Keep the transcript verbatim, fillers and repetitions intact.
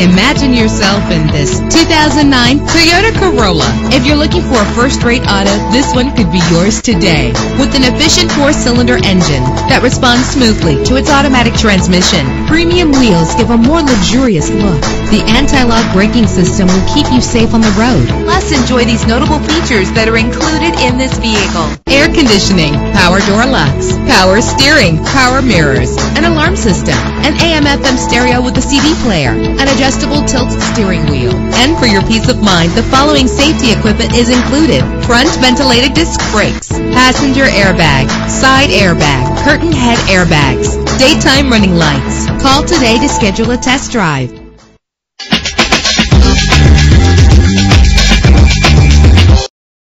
Imagine yourself in this two thousand nine Toyota Corolla. If you're looking for a first-rate auto, this one could be yours today. With an efficient four-cylinder engine that responds smoothly to its automatic transmission, premium wheels give a more luxurious look. The anti-lock braking system will keep you safe on the road. Plus, enjoy these notable features that are included in this vehicle: air conditioning, power door locks, power steering, power mirrors, an alarm system, an A M F M stereo with a C D player, an adjustable tilt steering wheel. And for your peace of mind, the following safety equipment is included: front ventilated disc brakes, passenger airbag, side airbag, curtain head airbags, daytime running lights. Call today to schedule a test drive.